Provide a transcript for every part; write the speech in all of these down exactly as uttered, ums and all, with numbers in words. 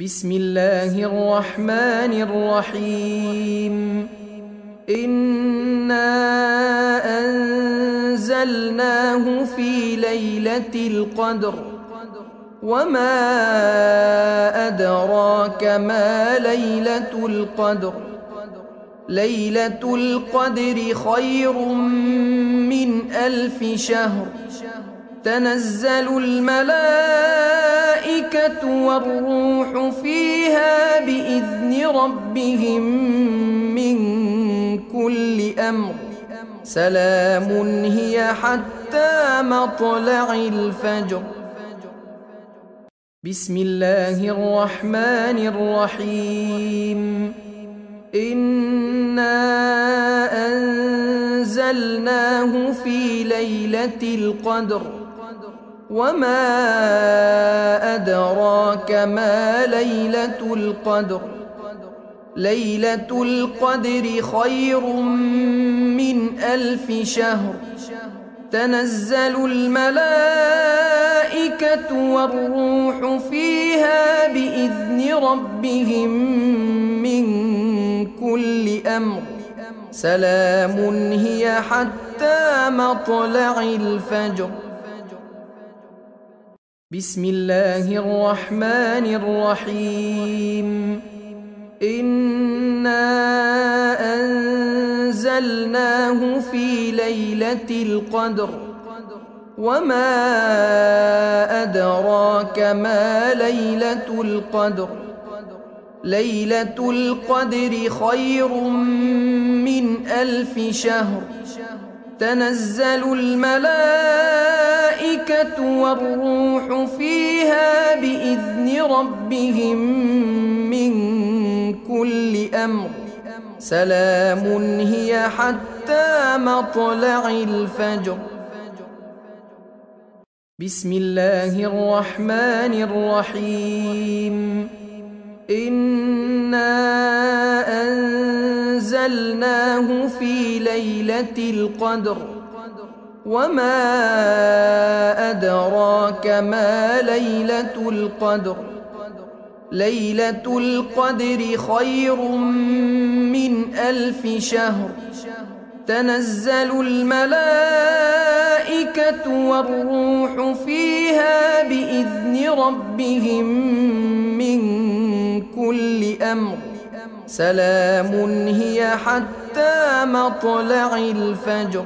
بسم الله الرحمن الرحيم إنا أنزلناه في ليلة القدر وما أدراك ما ليلة القدر ليلة القدر خير من ألف شهر تنزل الملائكة والروح فيها بإذن ربهم من كل أمر سلام هي حتى مطلع الفجر. بسم الله الرحمن الرحيم إنا أنزلناه في ليلة القدر وما أدراك ما ليلة القدر ليلة القدر خير من ألف شهر تنزل الملائكة والروح فيها بإذن ربهم من كل أمر سلام هي حتى مطلع الفجر. بسم الله الرحمن الرحيم إنا أنزلناه في ليلة القدر وما أدراك ما ليلة القدر ليلة القدر خير من ألف شهر تنزل الملائكة والروح فيها بإذن ربهم من كل أمر سلام هي حتى مطلع الفجر. بسم الله الرحمن الرحيم إنا أنزلناه في ليلة القدر وما أدراك ما ليلة القدر ليلة القدر خير من ألف شهر تنزل الملائكة والروح فيها بإذن ربهم من كل أمر سلام هي حتى مطلع الفجر.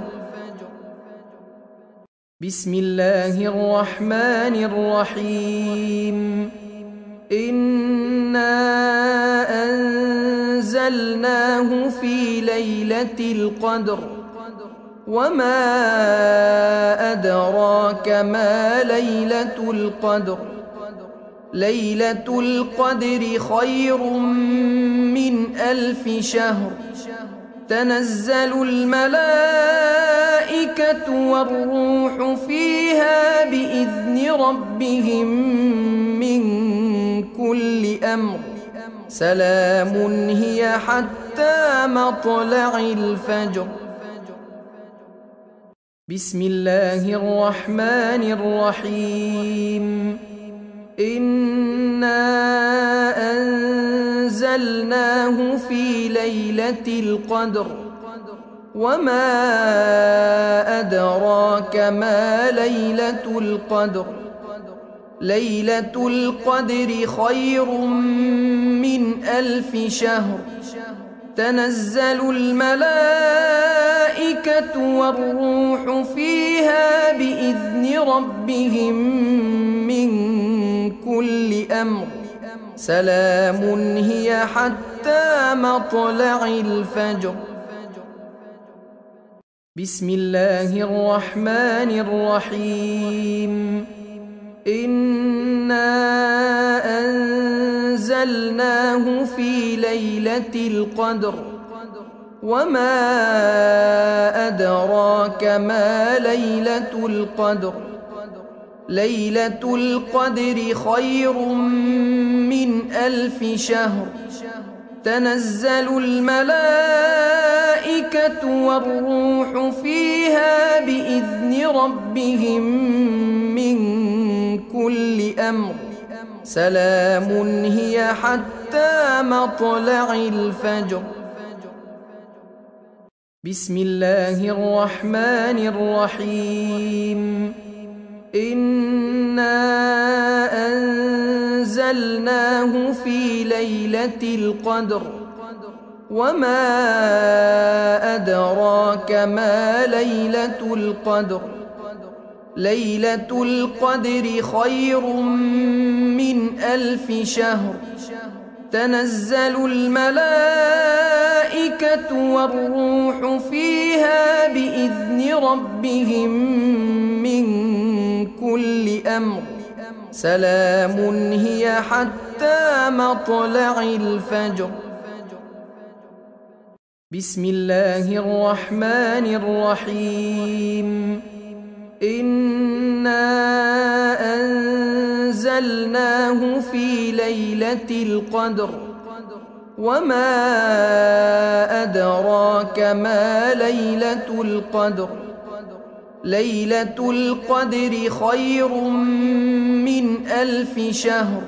بسم الله الرحمن الرحيم إنا أنزلناه في ليلة القدر وما أدراك ما ليلة القدر ليلة القدر خير من ألف شهر تنزل الملائكة والروح فيها بإذن ربهم من كل أمر سلام هي حتى مطلع الفجر. بسم الله الرحمن الرحيم إنا أنزلناه في ليلة القدر وما أدراك ما ليلة القدر ليلة القدر خير من ألف شهر تنزل الملائكة والروح فيها بإذن ربهم من كل أمر سلام هي حتى مطلع الفجر. بسم الله الرحمن الرحيم إنا أنزلناه في ليلة القدر وما أدراك ما ليلة القدر ليلة القدر خير من ألف شهر تنزل الملائكة والروح فيها بإذن ربهم من كل أمر سلام هي حتى مطلع الفجر. بسم الله الرحمن الرحيم. إنا أنزلناه في ليلة القدر وما أدراك ما ليلة القدر. ليلة القدر خير من ألف شهر. تنزل الملائكة والروح فيها بإذن ربهم من كل أمر. سلام هي حتى مطلع الفجر. بسم الله الرحمن الرحيم. إنا أنزلناه في ليلة القدر وما أدراك ما ليلة القدر. ليلة القدر خير من ألف شهر.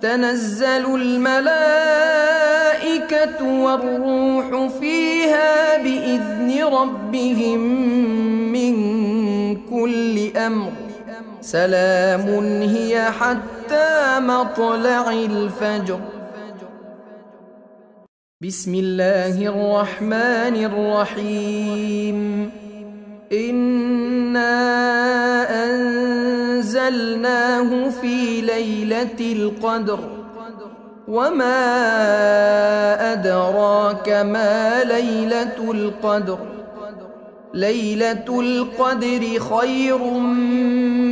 تنزل الملائكة والروح فيها بإذن ربهم من كل أمر. سلام هي حتى مطلع الفجر. بسم الله الرحمن الرحيم. إنا أنزلناه في ليلة القدر وما أدراك ما ليلة القدر. ليلة القدر خير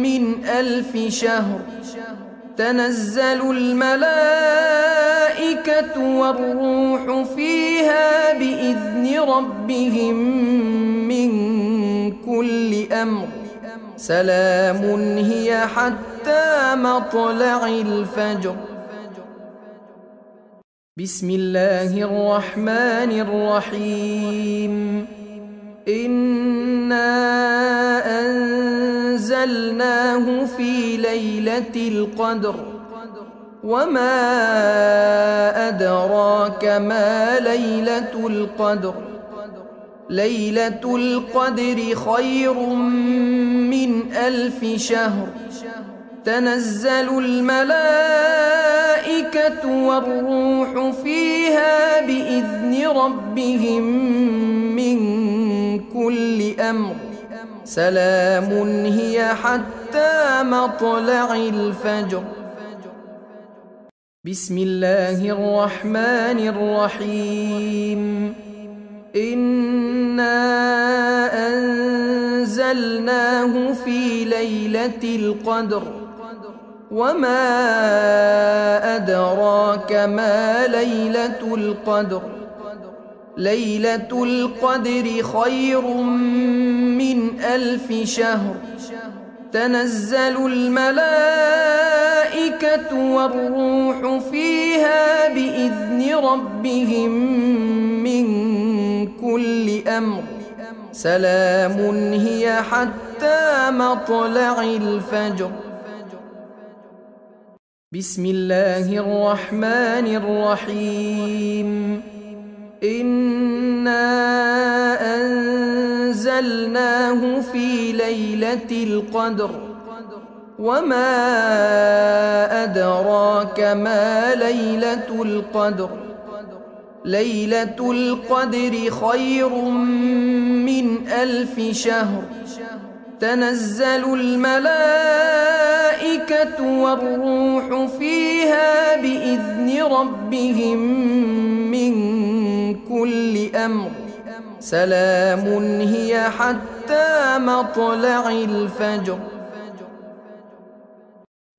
من ألف شهر. تنزل الملائكة والروح فيها بإذن ربهم من كل أمر. سلام هي حتى مطلع الفجر. بسم الله الرحمن الرحيم. إنا أنزلناه في ليلة القدر وما أدراك ما ليلة القدر. ليلة القدر خير من ألف شهر. تنزل الملائكة والروح فيها بإذن ربهم من كل أمر. سلام هي حتى مطلع الفجر. بسم الله الرحمن الرحيم. إنا أنزلناه في ليلة القدر وما أدراك ما ليلة القدر. ليلة القدر خير من ألف شهر. تنزل الملائكة والروح فيها بإذن ربهم من كل أمر. سلام هي حتى مطلع الفجر. بسم الله الرحمن الرحيم. إنا أنزلناه في ليلة القدر وما أدراك ما ليلة القدر. ليلة القدر خير من ألف شهر. تنزل الملائكة والروح فيها بإذن ربهم من كل أمر. سلام هي حتى مطلع الفجر.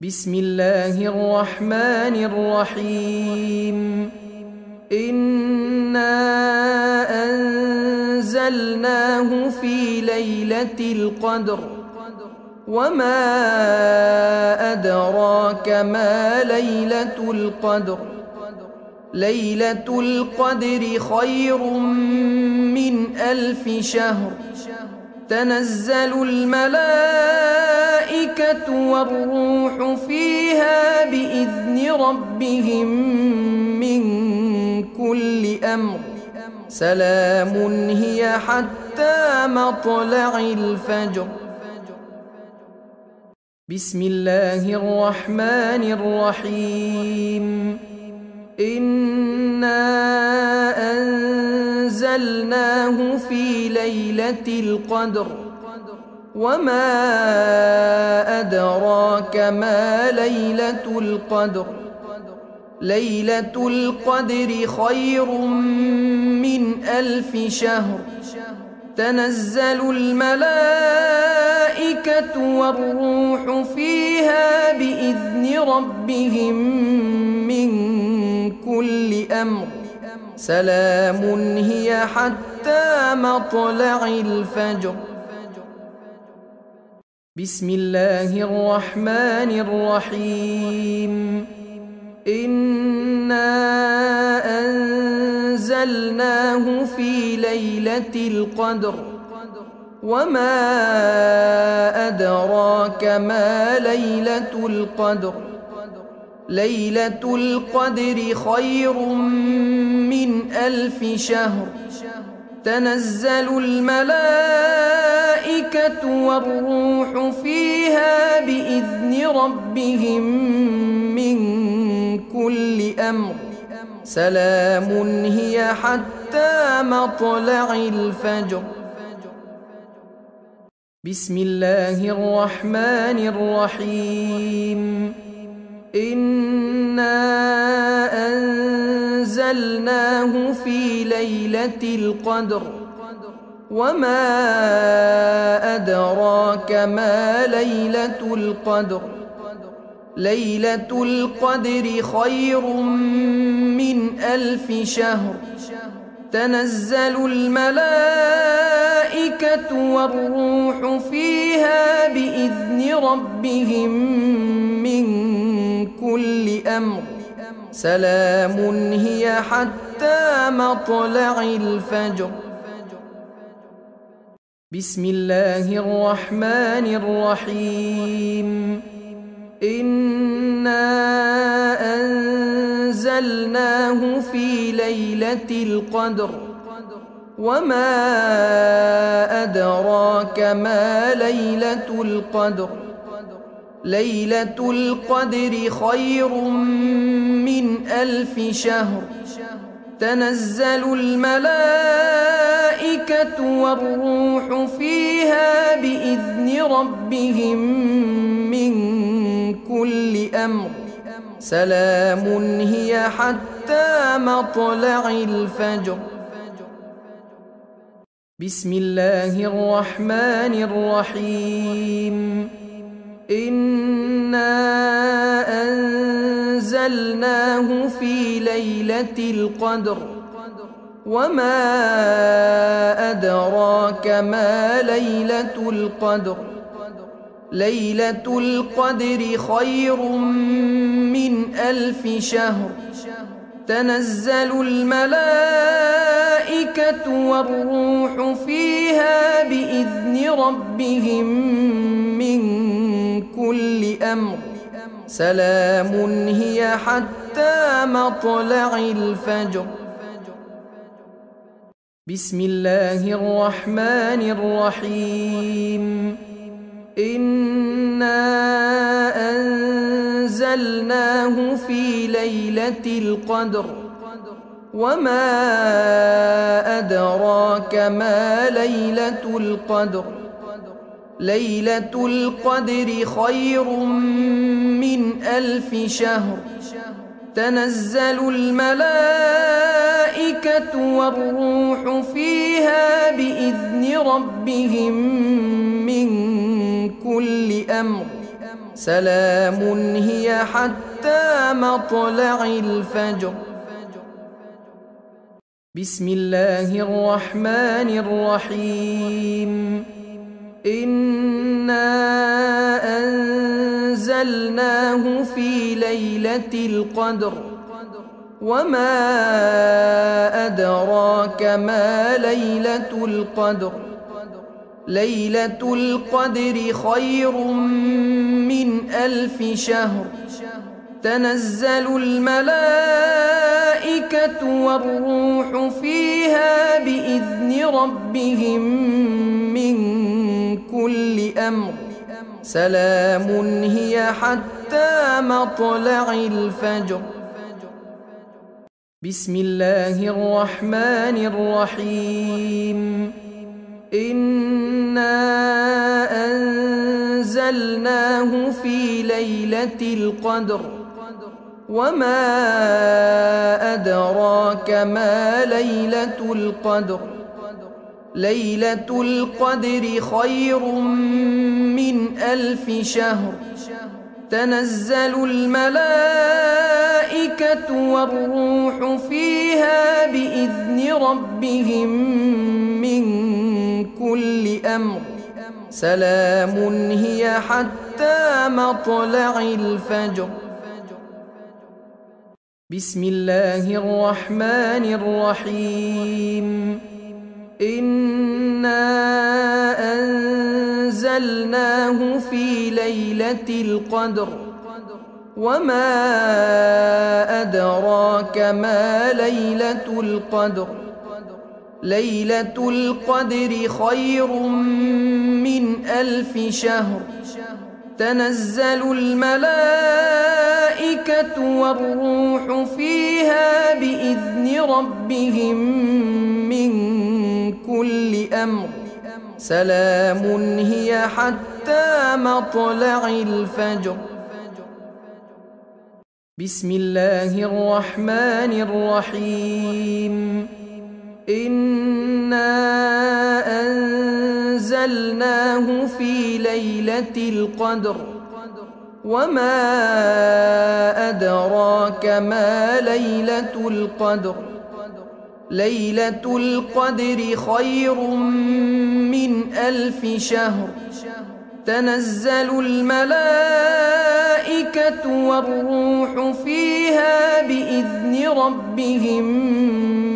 بسم الله الرحمن الرحيم. إنا أنزلناه في ليلة القدر وما أدراك ما ليلة القدر. ليلة القدر خير من ألف شهر. تنزل الملائكة والروح فيها بإذن ربهم من كل أمر سلام هي حتى مطلع الفجر. بسم الله الرحمن الرحيم. إنا أنزلناه في ليلة القدر وما أدراك ما ليلة القدر. ليلة القدر خير من ألف شهر. تنزل الملائكة والروح فيها بإذن ربهم من كل أمر سلام هي حتى مطلع الفجر. بسم الله الرحمن الرحيم. إنا أنزلناه في ليلة القدر وما أدراك ما ليلة القدر. ليلة القدر خير من ألف شهر. تنزل الملائكة والروح فيها بإذن ربهم من كل أمر سلام هي حتى مطلع الفجر. بسم الله الرحمن الرحيم. إنا أنزلناه في ليلة القدر وما أدراك ما ليلة القدر. ليلة القدر خير من ألف شهر. تنزل الملائكة والروح فيها بإذن ربهم من كل أمر سلام هي حتى مطلع الفجر. بسم الله الرحمن الرحيم. إنا أنزلناه في ليلة القدر وما أدراك ما ليلة القدر. ليلة القدر خير من ألف شهر. تنزل الملائكة والروح فيها بإذن ربهم من كل أمر سلام هي حتى مطلع الفجر. بسم الله الرحمن الرحيم. إنا أنزلناه في ليلة القدر وما أدراك ما ليلة القدر. ليلة القدر خير من ألف شهر. تنزل الملائكة والروح فيها بإذن ربهم من كل أمر سلام هي حتى مطلع الفجر. بسم الله الرحمن الرحيم. إنا أنزلناه في ليلة القدر وما أدراك ما ليلة القدر. ليلة القدر خير من ألف شهر. تنزل الملائكة والروح فيها بإذن ربهم من كل أمر سلام هي حتى مطلع الفجر. بسم الله الرحمن الرحيم. إنا أنزلناه في ليلة القدر وما أدراك ما ليلة القدر. ليلة القدر خير من ألف شهر تنزل الملائكة والروح فيها بإذن ربهم من كل أمر سلام هي حتى مطلع الفجر. بسم الله الرحمن الرحيم. إنا أنزلناه في ليلة القدر وما أدراك ما ليلة القدر. ليلة القدر خير من ألف شهر تنزل الملائكة والروح فيها بإذن ربهم من كل أمر سلام هي حتى مطلع الفجر. بسم الله الرحمن الرحيم. إنا أنزلناه في ليلة القدر وما أدراك ما ليلة القدر. ليلة القدر خير من ألف شهر تنزل الملائكة والروح فيها بإذن ربهم من كل أمر سلام هي حتى مطلع الفجر. بسم الله الرحمن الرحيم. إنا أنزلناه في ليلة القدر وما أدراك ما ليلة القدر. ليلة القدر خير من ألف شهر تنزل الملائكة والروح فيها بإذن ربهم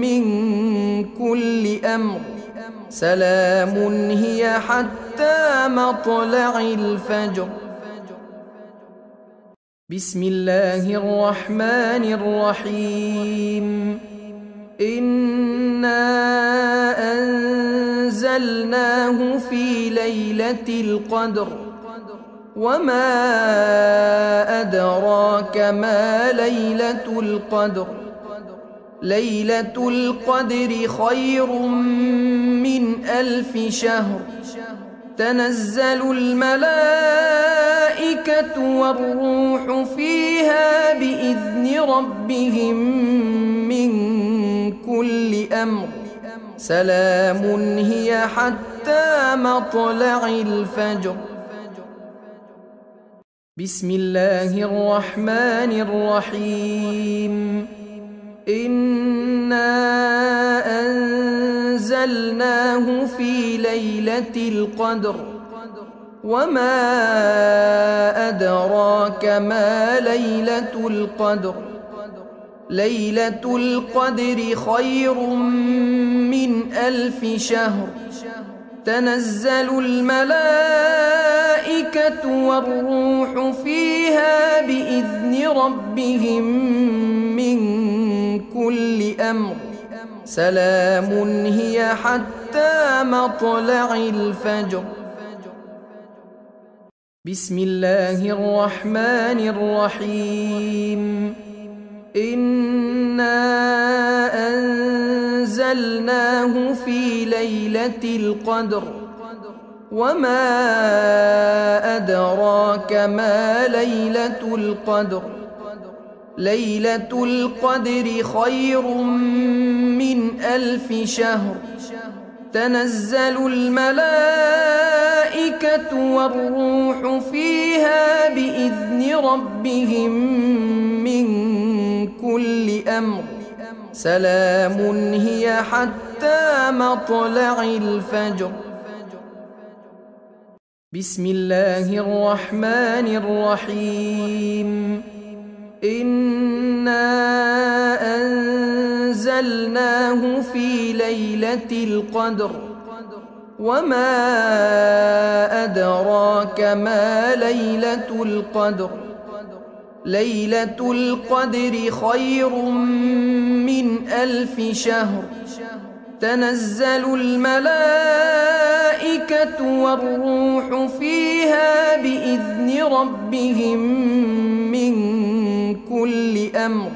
من كل أمر سلام هي حتى مطلع الفجر. بسم الله الرحمن الرحيم. إنا أنزلناه في ليلة القدر وما أدراك ما ليلة القدر. ليلة القدر خير من ألف شهر تنزل الملائكة والروح فيها بإذن ربهم من كل أمر سلام هي حتى مطلع الفجر. بسم الله الرحمن الرحيم. إنا أنزلناه في ليلة القدر وما أدراك ما ليلة القدر. ليلة القدر خير من ألف شهر تنزل الملائكة والروح فيها بإذن ربهم من كل أمر سلام هي حتى مطلع الفجر. بسم الله الرحمن الرحيم. إنا أنزلناه في ليلة القدر وما أدراك ما ليلة القدر. ليلة القدر خير من ألف شهر تنزل الملائكة والروح فيها بإذن ربهم من كل أمر سلام هي حتى مطلع الفجر. بسم الله الرحمن الرحيم. إنا أنزلناه في ليلة القدر وما أدراك ما ليلة القدر ليلة القدر خير من ألف شهر تنزل الملائكة والروح فيها بإذن ربهم من كل أمر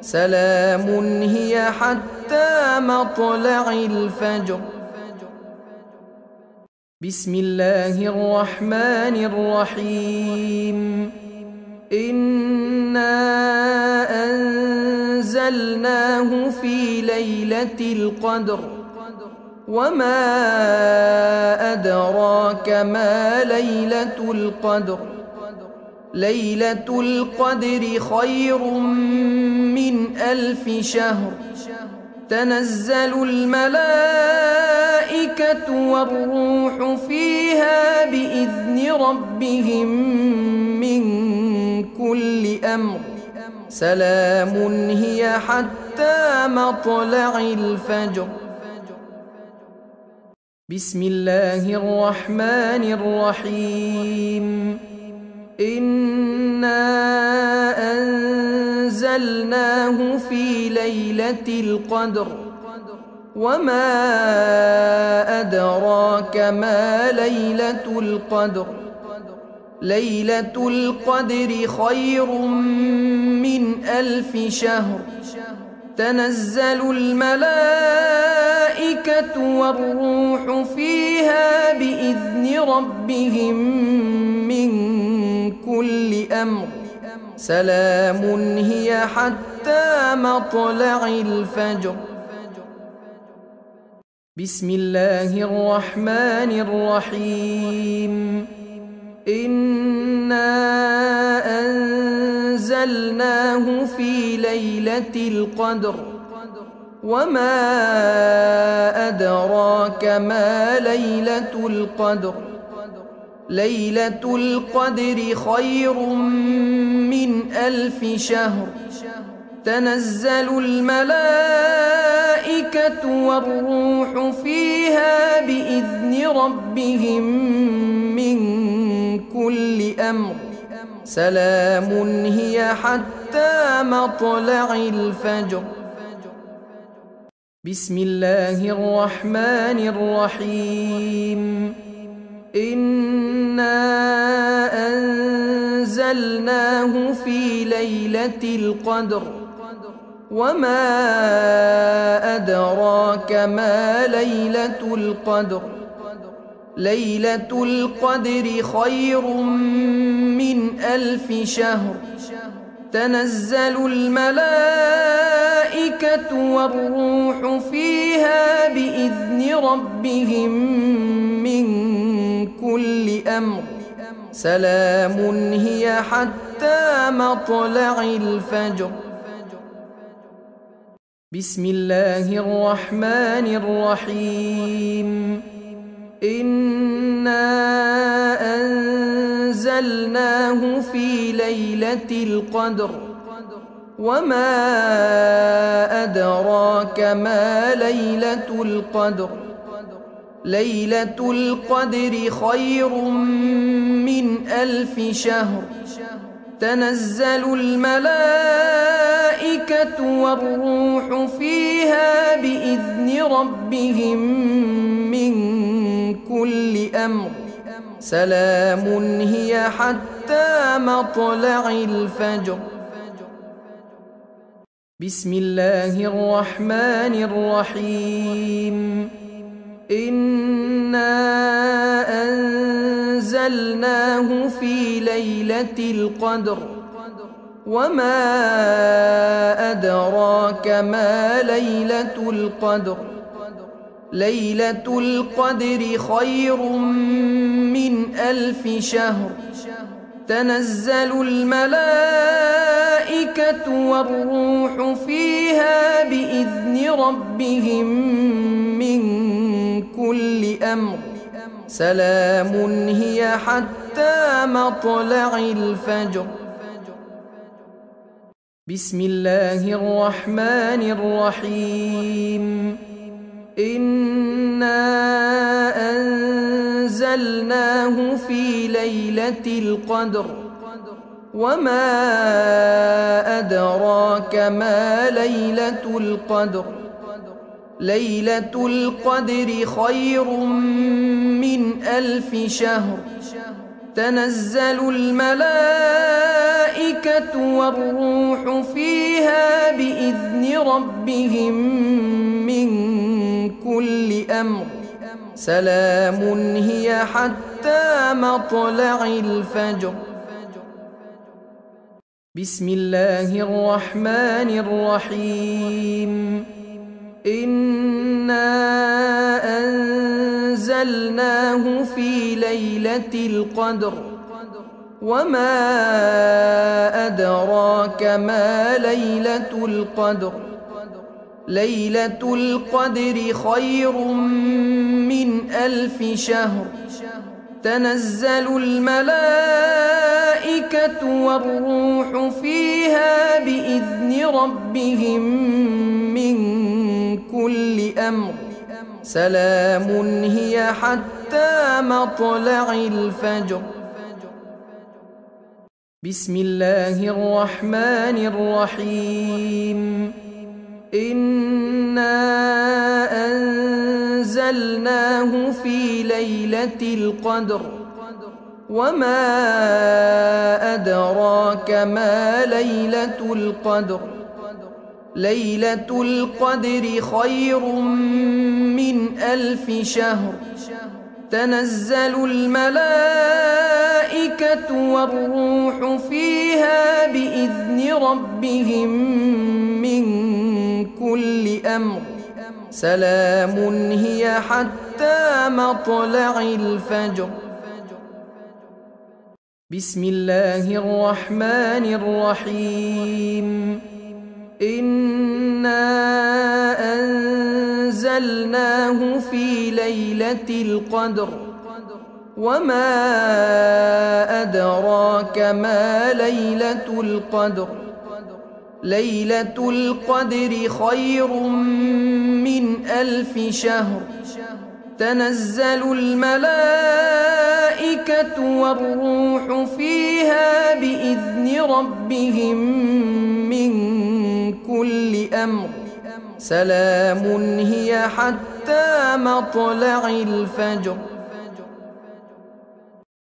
سلام هي حتى مطلع الفجر. بسم الله الرحمن الرحيم. إنا أنزلناه في ليلة القدر وما أدراك ما ليلة القدر ليلة القدر خير من ألف شهر تنزل الملائكة والروح فيها بإذن ربهم من كل أمر سلام هي حتى مطلع الفجر. بسم الله الرحمن الرحيم. إنا أنزلناه في ليلة القدر وما أدراك ما ليلة القدر ليلة القدر خير من ألف شهر تنزل الملائكة والروح فيها بإذن ربهم من كل أمر سلام هي حتى مطلع الفجر. بسم الله الرحمن الرحيم. إنا أنزلناه في ليلة القدر وما أدراك ما ليلة القدر ليلة القدر خير من ألف شهر تنزل الملائكة والروح فيها بإذن ربهم من كل أمر سلام هي حتى مطلع الفجر. بسم الله الرحمن الرحيم. إنا أنزلناه في ليلة القدر وما أدراك ما ليلة القدر ليلة القدر خير من ألف شهر تنزل الملائكة والروح فيها بإذن ربهم من كل أمر سلام هي حتى مطلع الفجر. بسم الله الرحمن الرحيم. إنا أنزلناه في ليلة القدر وما أدراك ما ليلة القدر ليلة القدر خير من ألف شهر تنزل الملائكة والروح فيها بإذن ربهم من كل أمر سلام هي حتى مطلع الفجر. بسم الله الرحمن الرحيم. إنا أنزلناه في ليلة القدر وما أدراك ما ليلة القدر ليلة القدر خير من ألف شهر تنزل الملائكة والروح فيها بإذن ربهم من كل أمر سلام هي حتى مطلع الفجر. بسم الله الرحمن الرحيم. إنا أنزلناه في ليلة القدر وما أدراك ما ليلة القدر ليلة القدر خير من ألف شهر تنزل الملائكة والروح فيها بإذن ربهم من كل أمر سلام هي حتى مطلع الفجر. بسم الله الرحمن الرحيم إنا أنزلناه في ليلة القدر وما أدراك ما ليلة القدر ليلة القدر خير من ألف شهر تنزل الملائكة والروح فيها بإذن ربهم من كل أمر سلام هي حتى مطلع الفجر. بسم الله الرحمن الرحيم إنا أنزلناه في ليلة القدر وما أدراك ما ليلة القدر ليلة القدر خير من ألف شهر تنزل الملائكة والروح فيها بإذن ربهم من كل أمر سلام هي حتى مطلع الفجر. بسم الله الرحمن الرحيم إنا أنزلناه في ليلة القدر وما أدراك ما ليلة القدر ليلة القدر خير من ألف شهر تنزل الملائكة والروح فيها بإذن ربهم من كل أمر سلام هي حتى مطلع الفجر.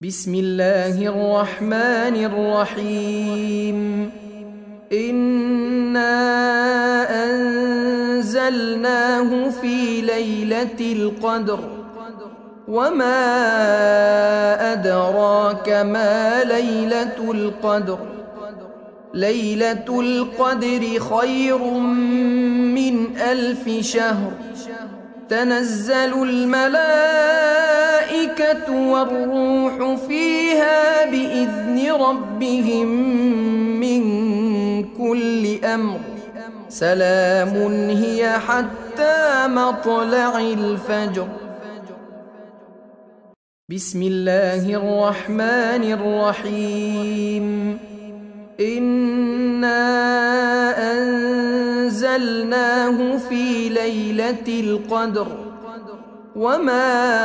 بسم الله الرحمن الرحيم إنا أنزلناه في ليلة القدر وما أدراك ما ليلة القدر ليلة القدر خير من ألف شهر تنزل الملائكة والروح فيها بإذن ربهم من كل أمر سلام هي حتى مطلع الفجر. بسم الله الرحمن الرحيم إنا أنزلناه في ليلة القدر وما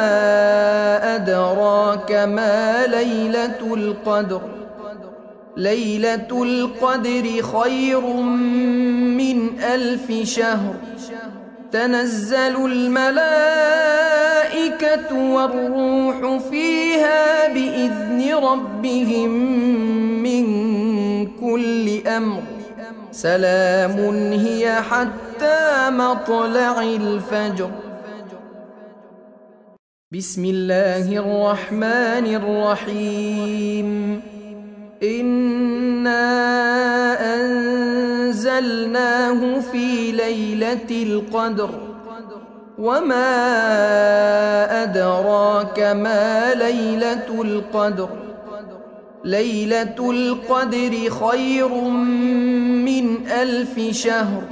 أدراك ما ليلة القدر ليلة القدر خير من ألف شهر تنزل الملائكة والروح فيها بإذن ربهم من كل أمر سلام هي حتى مطلع الفجر. بسم الله الرحمن الرحيم إنا أنزلناه في ليلة القدر وما أدراك ما ليلة القدر ليلة القدر خير من ألف شهر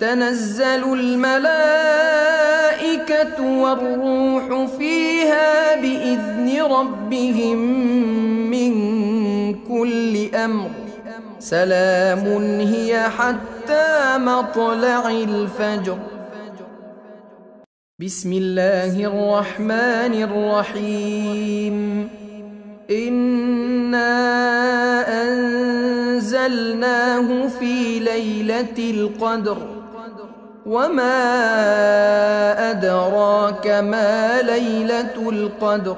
تنزل الملائكة والروح فيها بإذن ربهم من كل أمر سلام هي حتى مطلع الفجر. بسم الله الرحمن الرحيم إنا أنزلناه في ليلة القدر وما أدراك ما ليلة القدر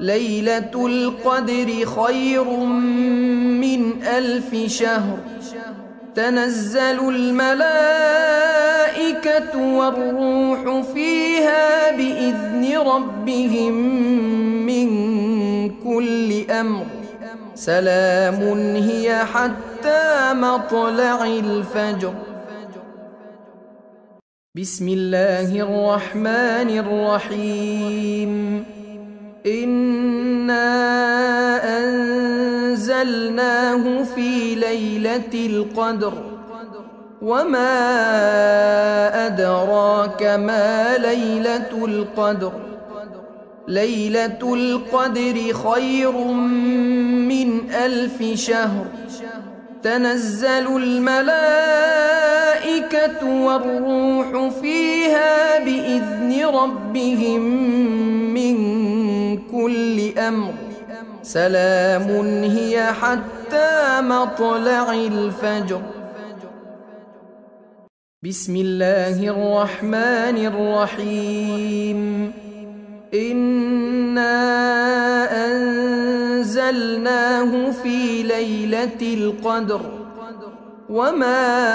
ليلة القدر خير من ألف شهر تنزل الملائكة والروح فيها بإذن ربهم من كل أمر سلام هي حتى مطلع الفجر. بسم الله الرحمن الرحيم إنا أنزلناه في ليلة القدر وما أدراك ما ليلة القدر ليلة القدر خير من ألف شهر تنزل الملائكة والروح فيها بإذن ربهم من كل أمر سلام هي حتى مطلع الفجر. بسم الله الرحمن الرحيم إنا أنزلناه في ليلة القدر وما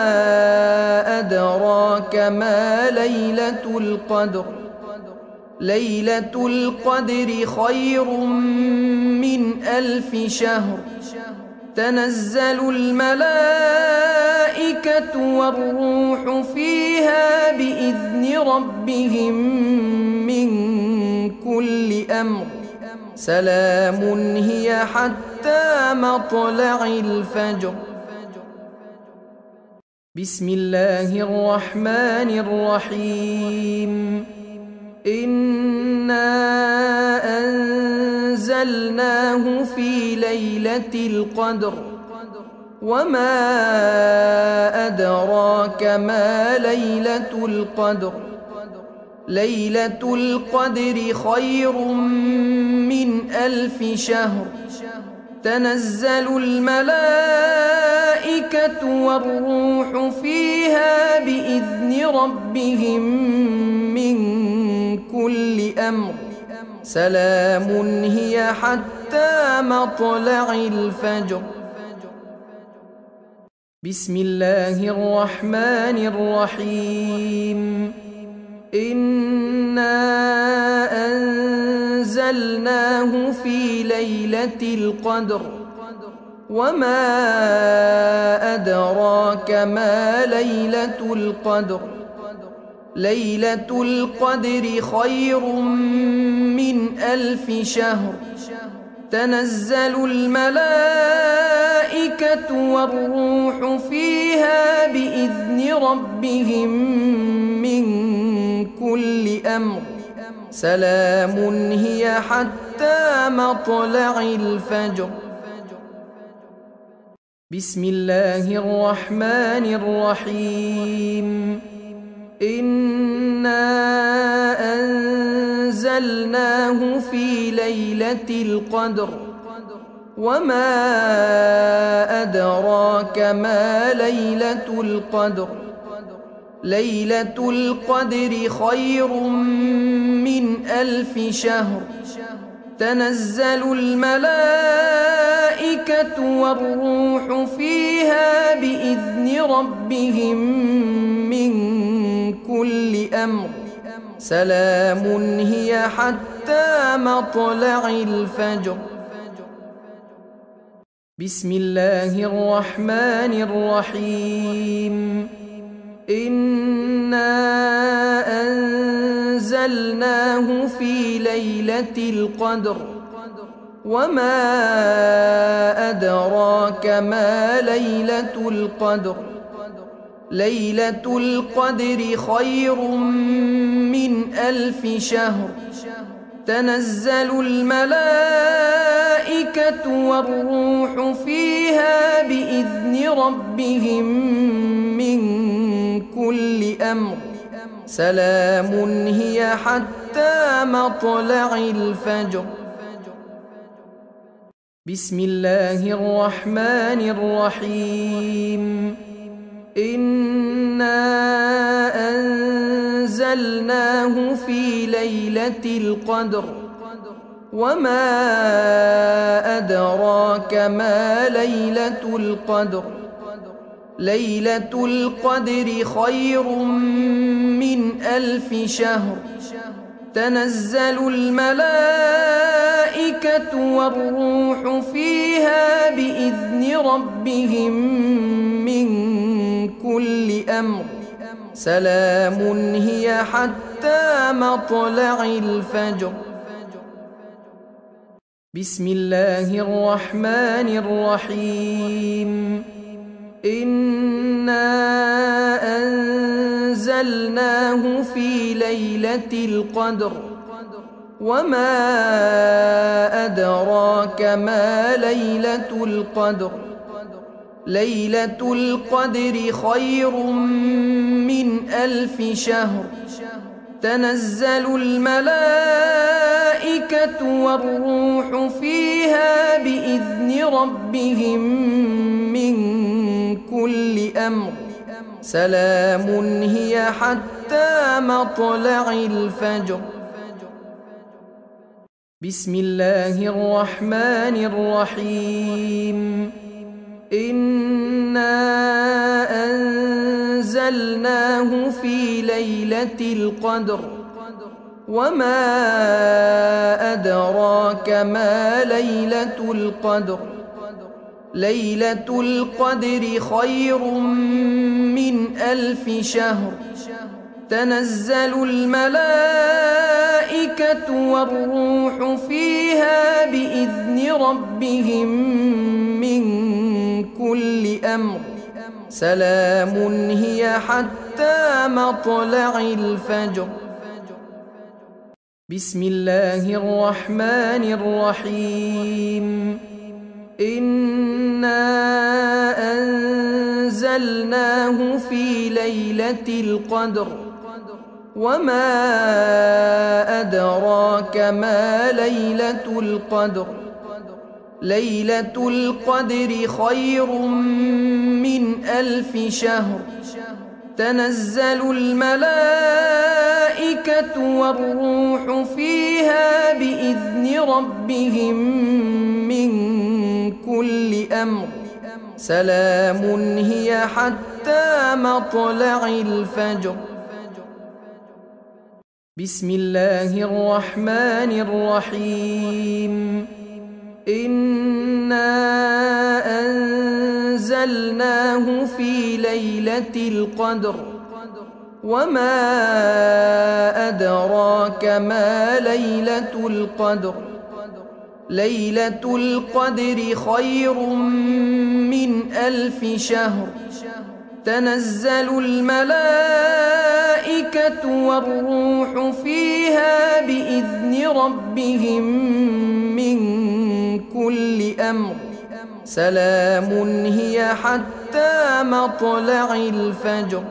أدراك ما ليلة القدر ليلة القدر خير من ألف شهر تنزل الملائكة والروح فيها بإذن ربهم من كل أمر سلام هي حتى مطلع الفجر. بسم الله الرحمن الرحيم إنا أنزلناه في ليلة القدر وما أدراك ما ليلة القدر ليلة القدر خير من ألف شهر تنزل الملائكة والروح فيها بإذن ربهم من كل أمر سلام هي حتى مطلع الفجر. بسم الله الرحمن الرحيم إنا أنزلناه في ليلة القدر وما أدراك ما ليلة القدر ليلة القدر خير من ألف شهر تنزل الملائكة والروح فيها بإذن ربهم من كل أمر سلام هي حتى مطلع الفجر. بسم الله الرحمن الرحيم إنا أنزلناه في ليلة القدر وما أدراك ما ليلة القدر ليلة القدر خير من ألف شهر تنزل الملائكة والروح فيها بإذن ربهم من كل أمر سلام هي حتى مطلع الفجر. بسم الله الرحمن الرحيم إنا أنزلناه في ليلة القدر وما أدراك ما ليلة القدر ليلة القدر خير من ألف شهر تنزل الملائكة والروح فيها بإذن ربهم من كل أمر سلام هي حتى مطلع الفجر. بسم الله الرحمن الرحيم. إنا أنزلناه في ليلة القدر وما أدراك ما ليلة القدر. ليلة القدر خير من ألف شهر. تنزل الملائكة والروح فيها بإذن ربهم من كل أمر. سلام هي حتى مطلع الفجر. بسم الله الرحمن الرحيم. إنا أنزلناه في ليلة القدر وما أدراك ما ليلة القدر. ليلة القدر خير من ألف شهر. تنزل الملائكة والروح فيها بإذن ربهم من كل أمر. سلام هي حتى مطلع الفجر. بسم الله الرحمن الرحيم. إنا أنزلناه في ليلة القدر وما أدراك ما ليلة القدر. ليلة القدر خير من ألف شهر. تنزل الملائكة والروح فيها بإذن ربهم من كل أمر. سلام هي حتى مطلع الفجر. بسم الله الرحمن الرحيم. إنا أنزلناه في ليلة القدر وما أدراك ما ليلة القدر. ليلة القدر خير من ألف شهر. تنزل الملائكة والروح فيها بإذن ربهم من كل أمر. سلام هي حتى مطلع الفجر. بسم الله الرحمن الرحيم. إنا أنزلناه في ليلة القدر وما أدراك ما ليلة القدر. ليلة القدر خير من ألف شهر. تنزل الملائكة والروح فيها بإذن ربهم من كل أمر. سلام هي حتى مطلع الفجر.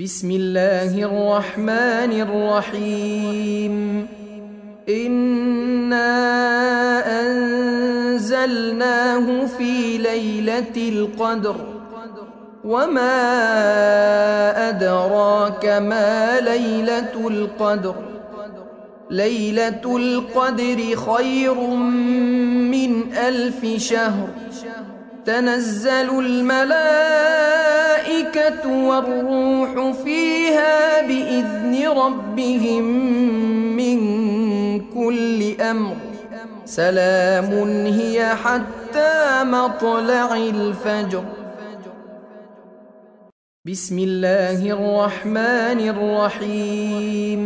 بسم الله الرحمن الرحيم. إنا أنزلناه في ليلة القدر وما أدراك ما ليلة القدر. ليلة القدر خير من ألف شهر. تنزل الملائكة والروح فيها بإذن ربهم من كل أمر. سلام هي حتى مطلع الفجر. بسم الله الرحمن الرحيم.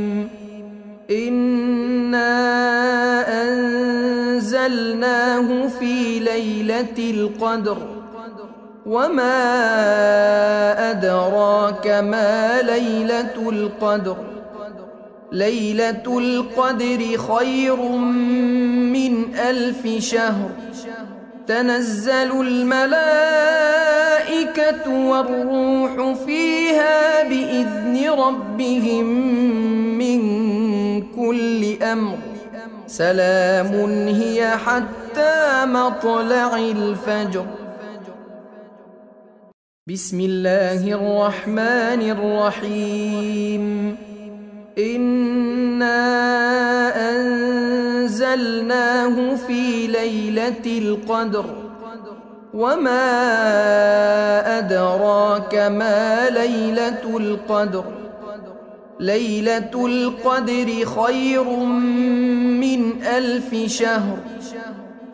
إنا أنزلناه في ليلة القدر وما أدراك ما ليلة القدر. ليلة القدر خير من ألف شهر. تنزل الملائكة الملائكة والروح فيها بإذن ربهم من كل أمر. سلام هي حتى مطلع الفجر. بسم الله الرحمن الرحيم. إنا أنزلناه في ليلة القدر وما أدراك ما ليلة القدر. ليلة القدر خير من ألف شهر.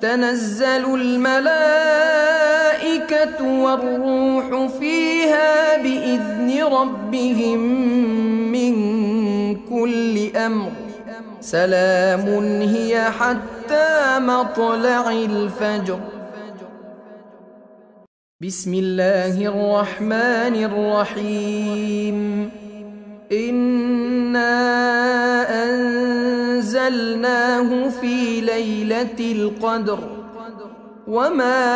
تنزل الملائكة والروح فيها بإذن ربهم من كل أمر. سلام هي حتى مطلع الفجر. بسم الله الرحمن الرحيم. إنا أنزلناه في ليلة القدر وما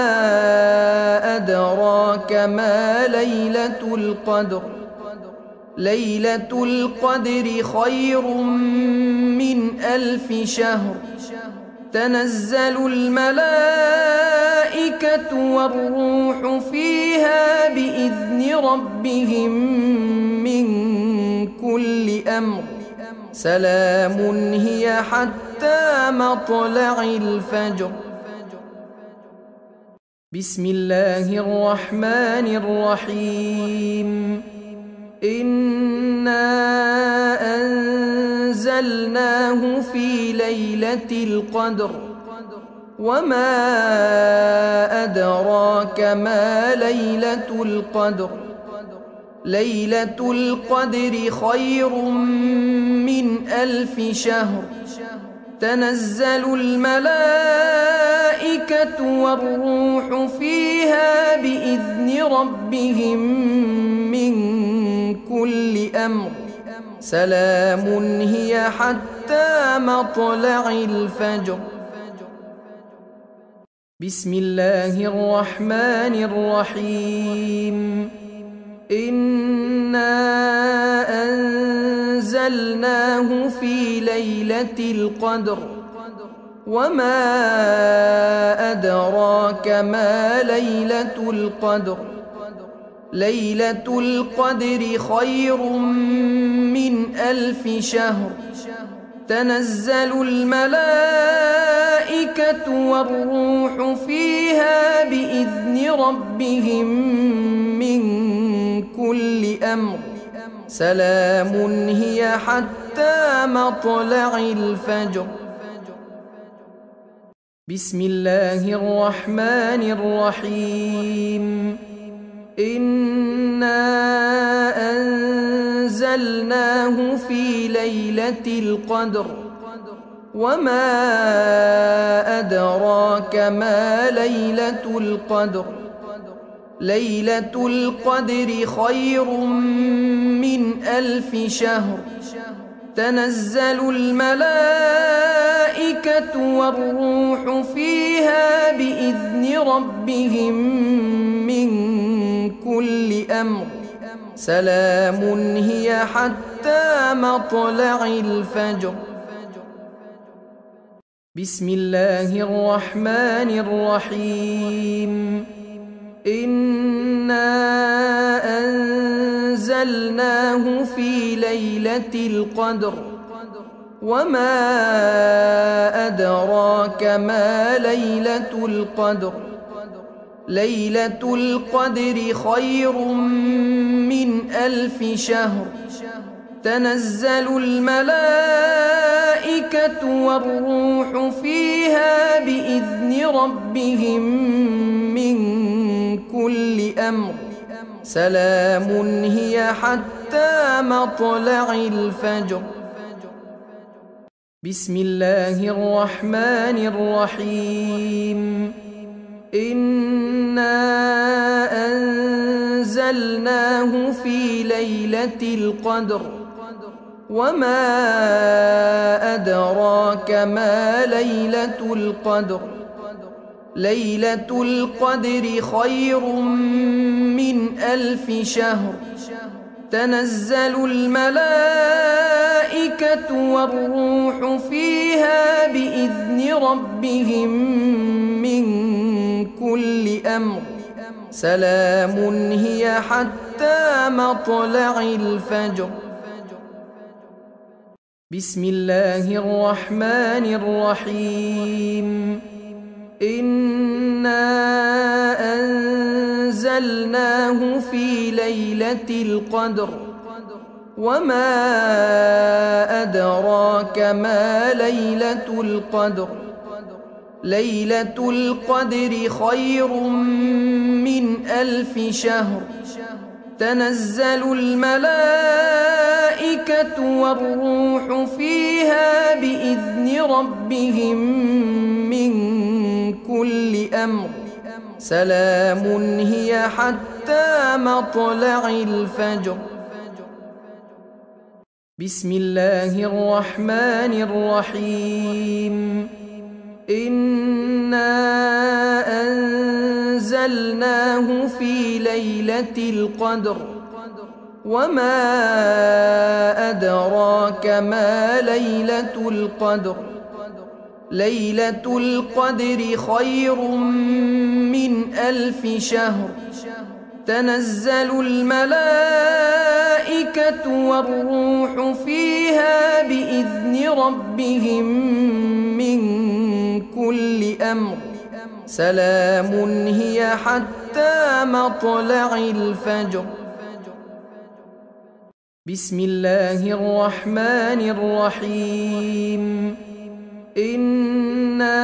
أدراك ما ليلة القدر. ليلة القدر خير من ألف شهر. تنزل الملائكة والروح فيها بإذن ربهم من كل أمر. سلام هي حتى مطلع الفجر. بسم الله الرحمن الرحيم. إنا أنزلناه في ليلة القدر وما أدراك ما ليلة القدر. ليلة القدر خير من ألف شهر. تنزل الملائكة والروح فيها بإذن ربهم من كل أمر. سلام هي حتى مطلع الفجر. بسم الله الرحمن الرحيم. إنا أنزلناه في ليلة القدر وما أدراك ما ليلة القدر. ليلة القدر خير من ألف شهر. تنزل الملائكة والروح فيها بإذن ربهم من كل أمر. سلام هي حتى مطلع الفجر. بسم الله الرحمن الرحيم. إنا أنزلناه في ليلة القدر وما أدراك ما ليلة القدر. ليلة القدر خير من ألف شهر. تنزل الملائكة والروح فيها بإذن ربهم من كل أمر. سلام هي حتى مطلع الفجر. بسم الله الرحمن الرحيم. إنا أنزلناه في ليلة القدر وما أدراك ما ليلة القدر. ليلة القدر خير من ألف شهر. تنزل الملائكة والروح فيها بإذن ربهم من كل أمر. سلام هي حتى مطلع الفجر. بسم الله الرحمن الرحيم. إنا أنزلناه في ليلة القدر وما أدراك ما ليلة القدر. ليلة القدر خير من ألف شهر تنزل الملائكة والروح فيها بإذن ربهم من كل أمر سلام هي حتى مطلع الفجر. بسم الله الرحمن الرحيم. إنا أنزلناه في ليلة القدر وما أدراك ما ليلة القدر. ليلة القدر خير من ألف شهر تنزل الملائكة والروح فيها بإذن ربهم من كل أمر سلام هي حتى مطلع الفجر. بسم الله الرحمن الرحيم. إنا أنزلناه في ليلة القدر وما أدراك ما ليلة القدر. ليلة القدر خير من ألف شهر تنزل الملائكة والروح فيها بإذن ربهم من كل أمر سلام هي حتى مطلع الفجر. بسم الله الرحمن الرحيم. إنا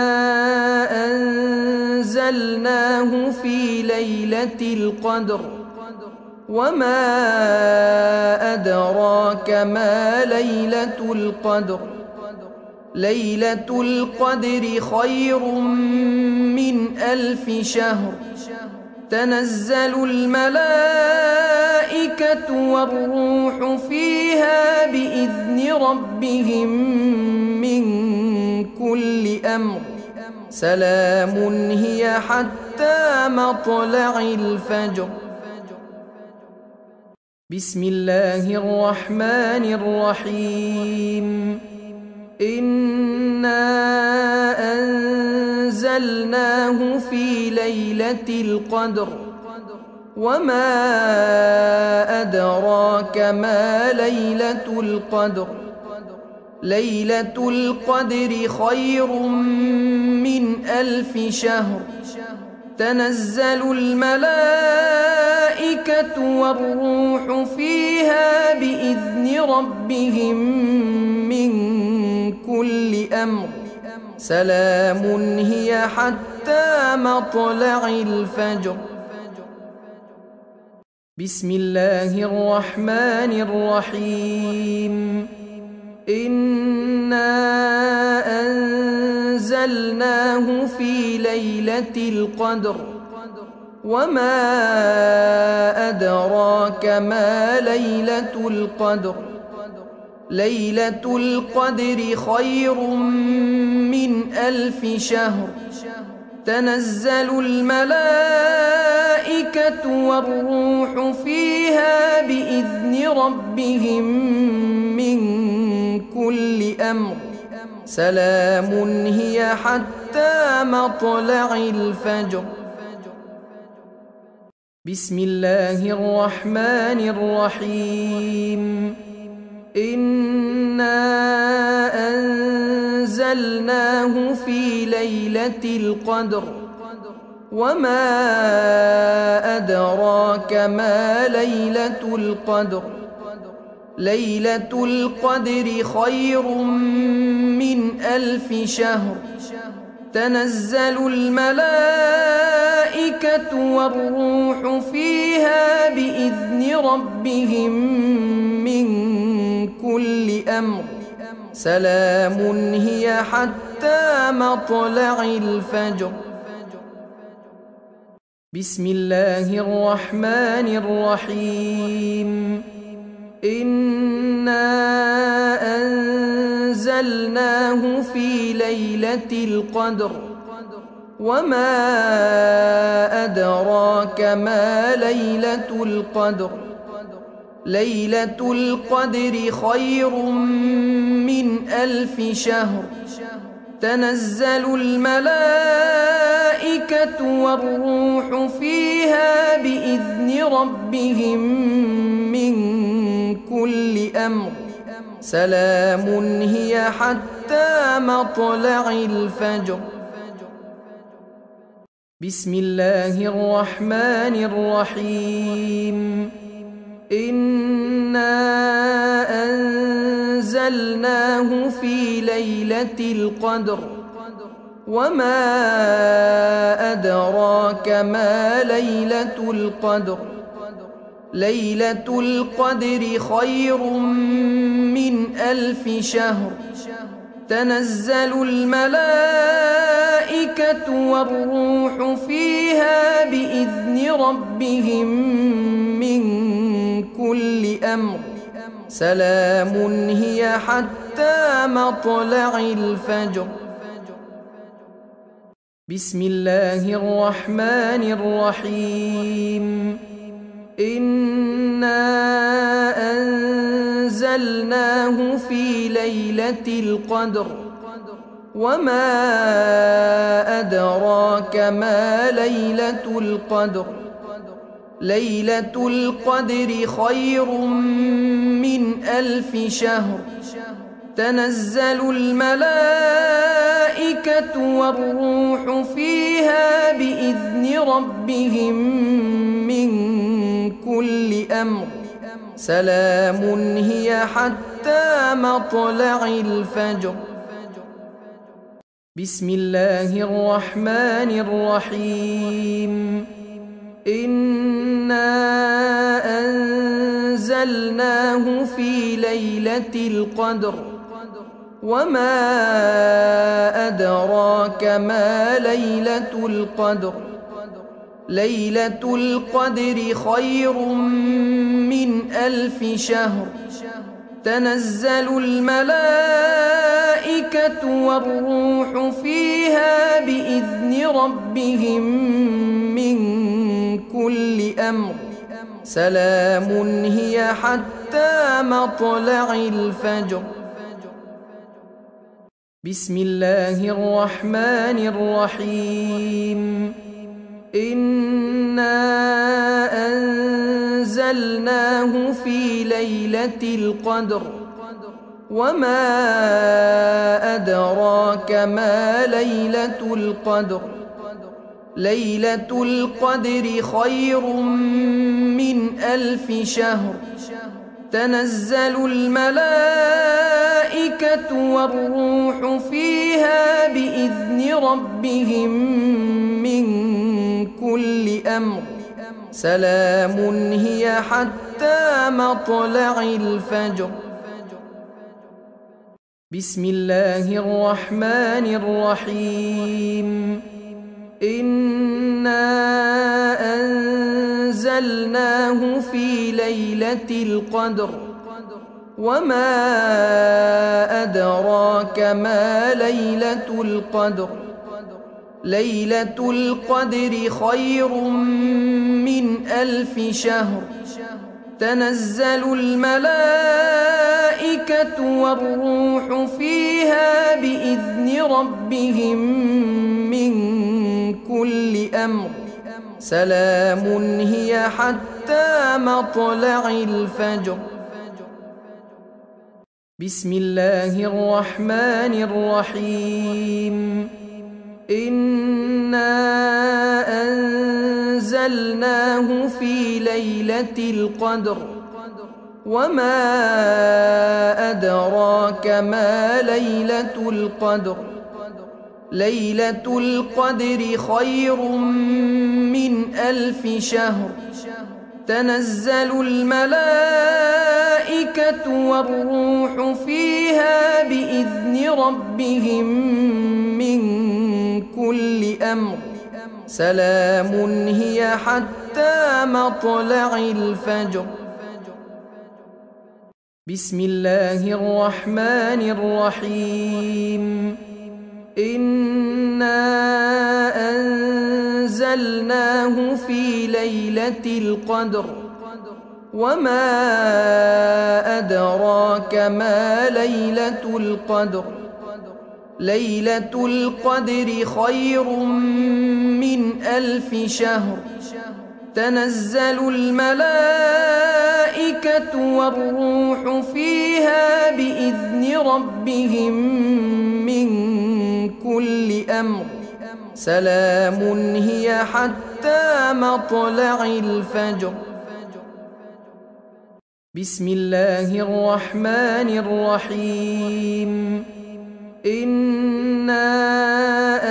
أنزلناه في ليلة القدر وما أدراك ما ليلة القدر. ليلة القدر خير من ألف شهر تنزل الملائكة والروح فيها بإذن ربهم من كل أمر سلام هي حتى مطلع الفجر. بسم الله الرحمن الرحيم. إنا أنزلناه في ليلة القدر وما أدراك ما ليلة القدر. ليلة القدر خير من ألف شهر تنزل الملائكة والروح فيها بإذن ربهم من كل أمر سلام هي حتى مطلع الفجر. بسم الله الرحمن الرحيم. إنا أنزلناه في ليلة القدر وما أدراك ما ليلة القدر. ليلة القدر خير من ألف شهر تنزل الملائكة والروح فيها بإذن ربهم من كل أمر سلام هي حتى مطلع الفجر. بسم الله الرحمن الرحيم. إنا أنزلناه في ليلة القدر وما أدراك ما ليلة القدر. ليلة القدر خير من ألف شهر تنزل الملائكة والروح فيها بإذن ربهم من كل أمر سلام هي حتى مطلع الفجر. بسم الله الرحمن الرحيم. إنا أنزلناه في ليلة القدر وما أدراك ما ليلة القدر ليلة القدر خير من ألف شهر تنزل الملائكة والروح فيها بإذن ربهم من كل أمر سلام هي حتى مطلع الفجر. بسم الله الرحمن الرحيم. إنا أنزلناه في ليلة القدر وما أدراك ما ليلة القدر ليلة القدر خير من ألف شهر تنزل الملائكة والروح فيها بإذن ربهم من كل أمر سلام هي حتى مطلع الفجر. بسم الله الرحمن الرحيم. إنا أنزلناه في ليلة القدر وما أدراك ما ليلة القدر ليلة القدر خير من ألف شهر تنزل الملائكة والروح فيها بإذن ربهم من كل أمر سلام هي حتى مطلع الفجر. بسم الله الرحمن الرحيم. إنا أنزلناه في ليلة القدر وما أدراك ما ليلة القدر ليلة القدر خير من ألف شهر تنزل الملائكة والروح فيها بإذن ربهم من كل أمر سلام هي حتى مطلع الفجر. بسم الله الرحمن الرحيم. إنا أنزلناه في ليلة القدر وما أدراك ما ليلة القدر ليلة القدر خير من ألف شهر تنزل الملائكة والروح فيها بإذن ربهم من كل أمر سلام هي حتى مطلع الفجر. بسم الله الرحمن الرحيم. إنا أنزلناه في ليلة القدر وما أدراك ما ليلة القدر ليلة القدر خير من ألف شهر تنزل الملائكة والروح فيها بإذن ربهم من كل أمر سلام هي حتى مطلع الفجر. بسم الله الرحمن الرحيم. إنا أنزلناه في ليلة القدر وما أدراك ما ليلة القدر ليلة القدر خير من ألف شهر تنزل الملائكة والروح فيها بإذن ربهم من كل أمر سلام هي حتى مطلع الفجر. بسم الله الرحمن الرحيم. إنا أنزلناه في ليلة القدر وما أدراك ما ليلة القدر ليلة القدر خير من ألف شهر تنزل الملائكة والروح فيها بإذن ربهم من كل أمر سلام هي حتى مطلع الفجر. بسم الله الرحمن الرحيم إنا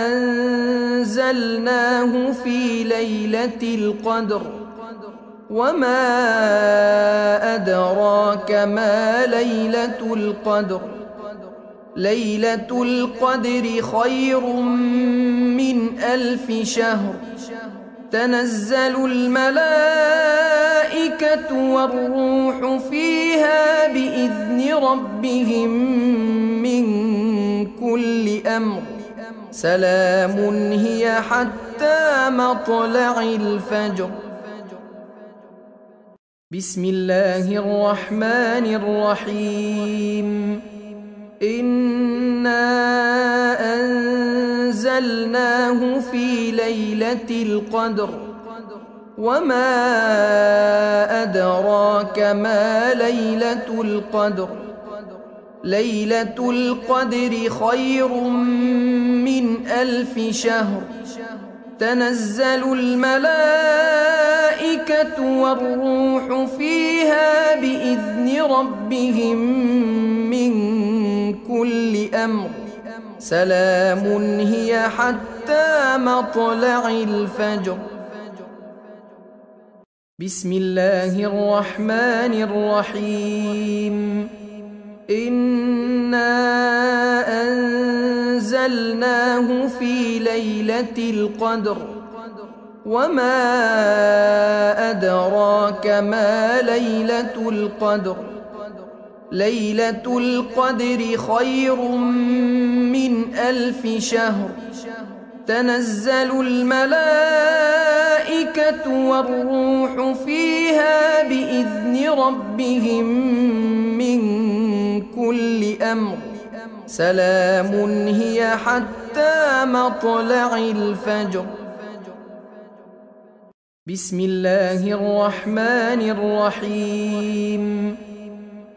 أنزلناه في ليلة القدر وما أدراك ما ليلة القدر ليلة القدر خير من ألف شهر تنزل الملائكة والروح فيها بإذن ربهم من كل أمر سلام هي حتى مطلع الفجر. بسم الله الرحمن الرحيم إنا أنزلناه في ليلة القدر وما أدراك ما ليلة القدر ليلة القدر خير من ألف شهر تنزل الملائكة والروح فيها بإذن ربهم من كل أمر سلام هي حتى مطلع الفجر. بسم الله الرحمن الرحيم إنا أنزلناه في ليلة القدر وما أدراك ما ليلة القدر ليلة القدر خير من ألف شهر تنزل الملائكة والروح فيها بإذن ربهم من كل أمر سلام هي حتى مطلع الفجر. بسم الله الرحمن الرحيم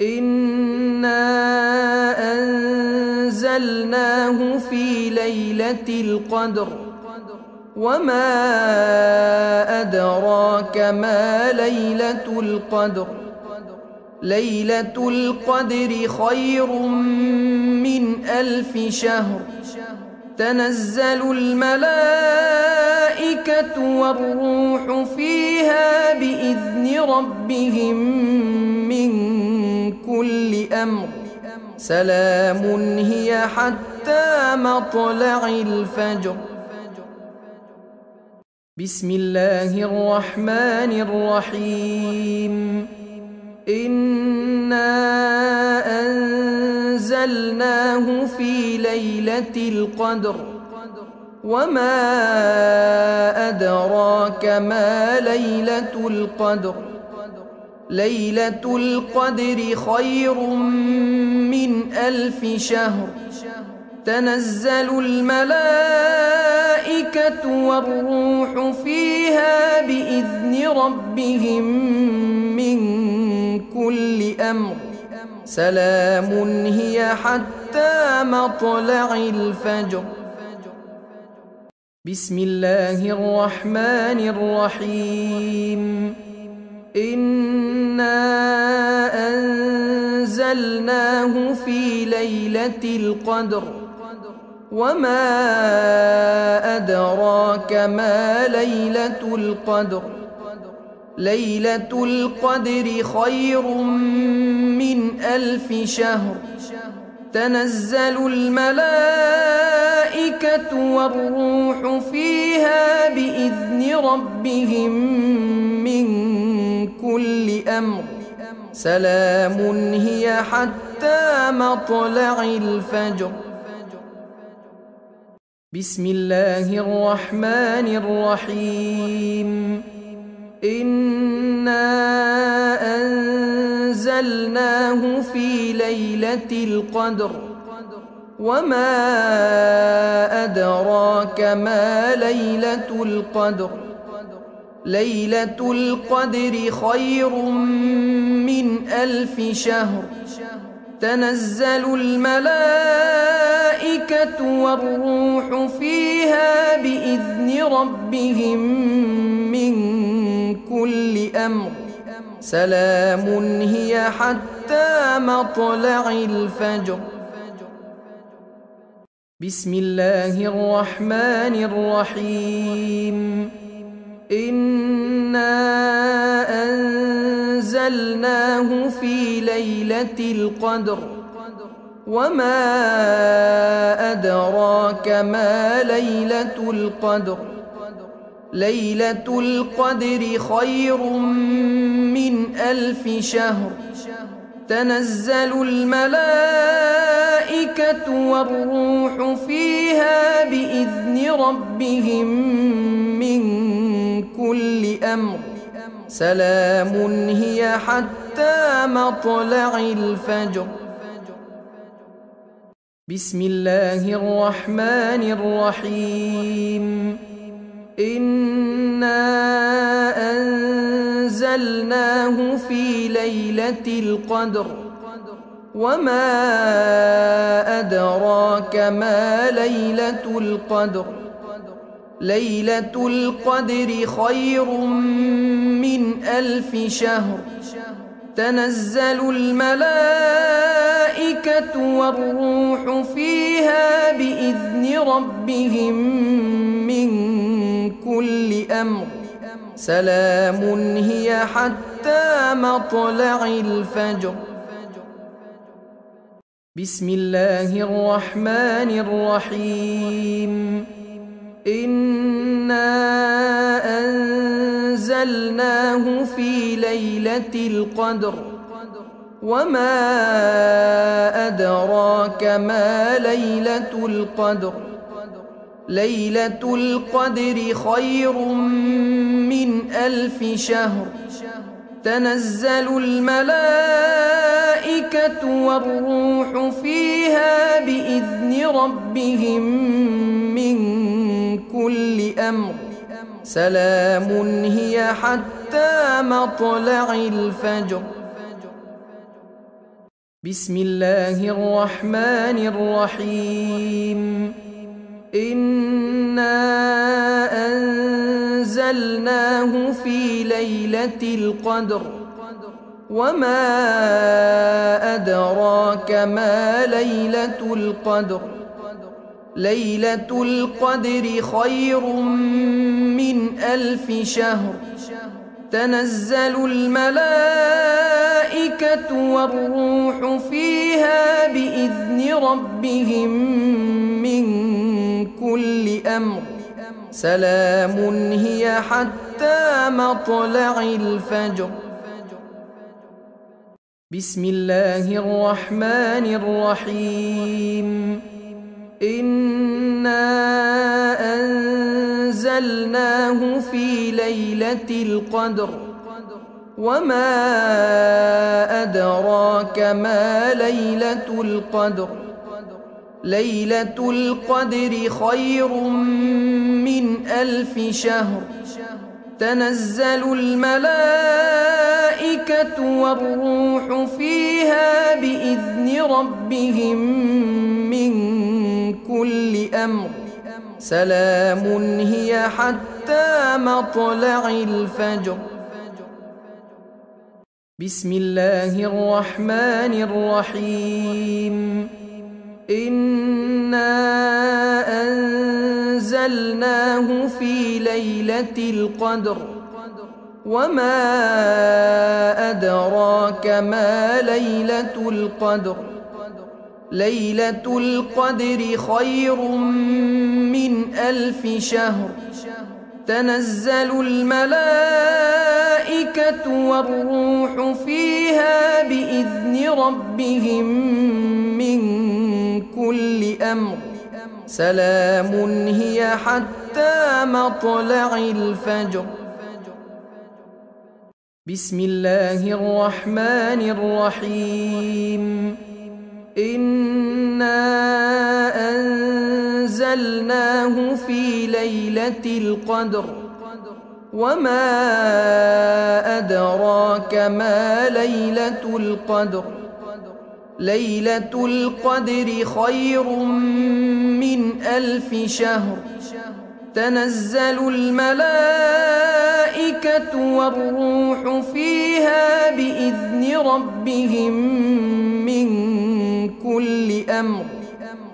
إنا أنزلناه في ليلة القدر وما أدراك ما ليلة القدر ليلة القدر خير من ألف شهر تنزل الملائكة والروح فيها بإذن ربهم من كل أمر سلام هي حتى مطلع الفجر. بسم الله الرحمن الرحيم إنا أنزلناه في ليلة القدر وما أدراك ما ليلة القدر ليلة القدر خير من ألف شهر تنزل الملائكة والروح فيها بإذن ربهم من كل أمر سلام هي حتى مطلع الفجر. بسم الله الرحمن الرحيم إنا أنزلناه في ليلة القدر وما أدراك ما ليلة القدر ليلة القدر خير من ألف شهر تنزل الملائكة والروح فيها بإذن ربهم من كل أمر سلام هي حتى مطلع الفجر. بسم الله الرحمن الرحيم إنا أنزلناه في ليلة القدر وما أدراك ما ليلة القدر ليلة القدر خير من ألف شهر تنزل الملائكة والروح فيها بإذن ربهم من كل أمر سلام هي حتى مطلع الفجر. بسم الله الرحمن الرحيم إنا أنزلناه في ليلة القدر وما أدراك ما ليلة القدر ليلة القدر خير من ألف شهر تنزل الملائكة والروح فيها بإذن ربهم من كل أمر سلام هي حتى مطلع الفجر. بسم الله الرحمن الرحيم إنا أنزلناه في ليلة القدر وما أدراك ما ليلة القدر ليلة القدر خير من ألف شهر تنزل الملائكة والروح فيها بإذن ربهم من كل أمر سلام هي حتى مطلع الفجر. بسم الله الرحمن الرحيم إنا أنزلناه في ليلة القدر وما أدراك ما ليلة القدر ليلة القدر خير من ألف شهر تنزل الملائكة والروح فيها بإذن ربهم من كل أمر سلام هي حتى مطلع الفجر. بسم الله الرحمن الرحيم إنا أنزلناه في ليلة القدر وما أدراك ما ليلة القدر ليلة القدر خير من ألف شهر تنزل الملائكة والروح فيها بإذن ربهم من كل أمر سلام هي حتى مطلع الفجر. بسم الله الرحمن الرحيم إنا أنزلناه في ليلة القدر وما أدراك ما ليلة القدر ليلة القدر خير من ألف شهر تنزل الملائكة والروح فيها بإذن ربهم من كل أمر سلام هي حتى مطلع الفجر. بسم الله الرحمن الرحيم إنا أنزلناه في ليلة القدر وما أدراك ما ليلة القدر ليلة القدر خير من ألف شهر تنزل الملائكة والروح فيها بإذن ربهم من كل أمر سلام هي حتى مطلع الفجر. بسم الله الرحمن الرحيم. إنا أنزلناه في ليلة القدر وما أدراك ما ليلة القدر. ليلة القدر خير من ألف شهر. تنزل الملائكة والروح فيها بإذن ربهم من كل أمر.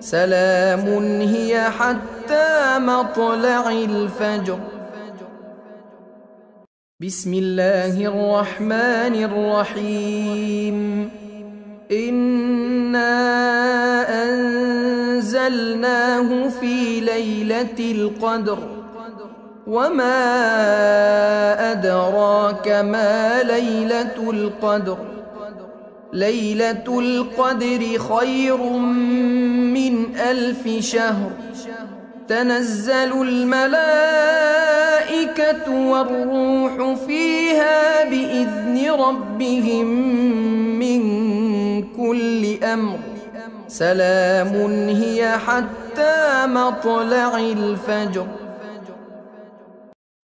سلام هي حتى مطلع الفجر. بسم الله الرحمن الرحيم. إنا أنزلناه في ليلة القدر وما أدراك ما ليلة القدر. ليلة القدر خير من ألف شهر. تنزل الملائكة والروح فيها بإذن ربهم من كل أمر. سلام هي حتى مطلع الفجر.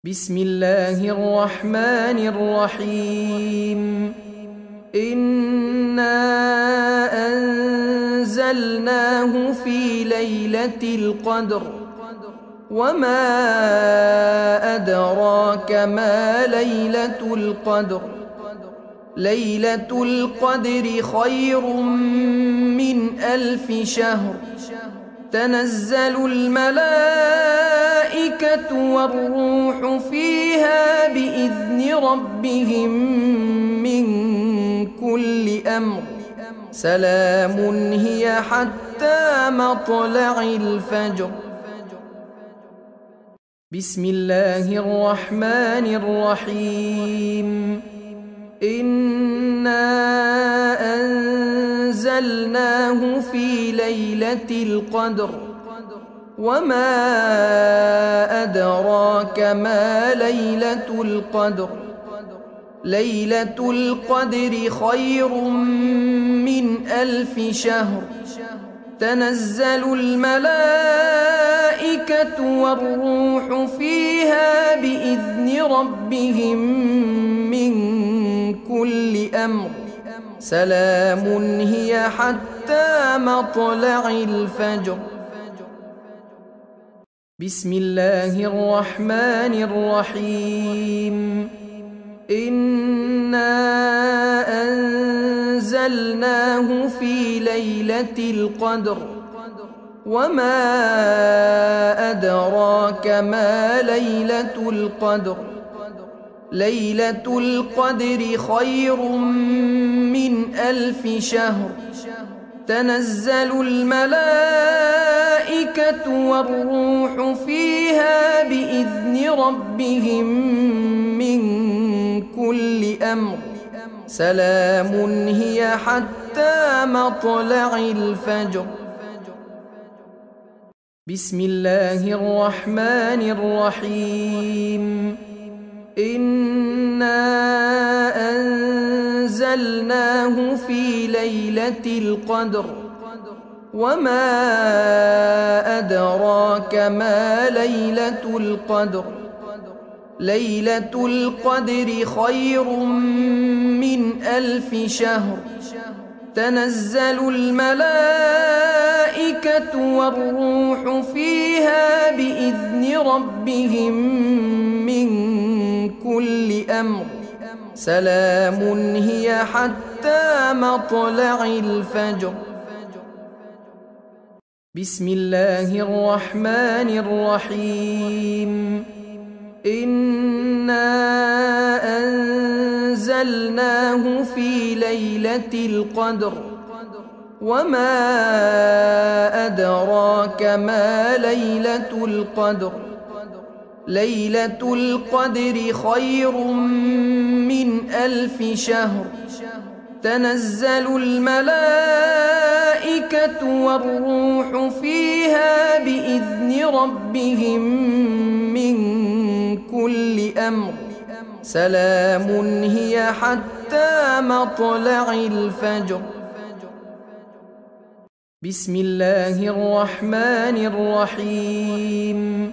بسم الله الرحمن الرحيم. إنا أنزلناه في ليلة القدر وما أدراك ما ليلة القدر. ليلة القدر خير من ألف شهر. تنزل الملائكة والروح فيها بإذن ربهم من كل أمر. سلام هي حتى مطلع الفجر. بسم الله الرحمن الرحيم. إنا أنزلناه في ليلة القدر وما أدراك ما ليلة القدر. ليلة القدر خير من ألف شهر. تنزل الملائكة والروح فيها بإذن ربهم من كل أمر. سلام هي حتى مطلع الفجر. بسم الله الرحمن الرحيم. إنا أنزلناه في ليلة القدر وما أدراك ما ليلة القدر. ليلة القدر خير من ألف شهر. تنزل الملائكة والروح فيها بإذن ربهم من كل أمر. سلام هي حتى مطلع الفجر. بسم الله الرحمن الرحيم. إنا أنزلناه في ليلة القدر وما أدراك ما ليلة القدر. ليلة القدر خير من ألف شهر. تنزل الملائكة والروح فيها بإذن ربهم من كل أمر. سلام هي حتى مطلع الفجر. بسم الله الرحمن الرحيم. إنا أنزلناه في ليلة القدر وما أدراك ما ليلة القدر. ليلة القدر خير من ألف شهر. تنزل الملائكة والروح فيها بإذن ربهم من كل أمر سلام هي حتى مطلع الفجر. بسم الله الرحمن الرحيم.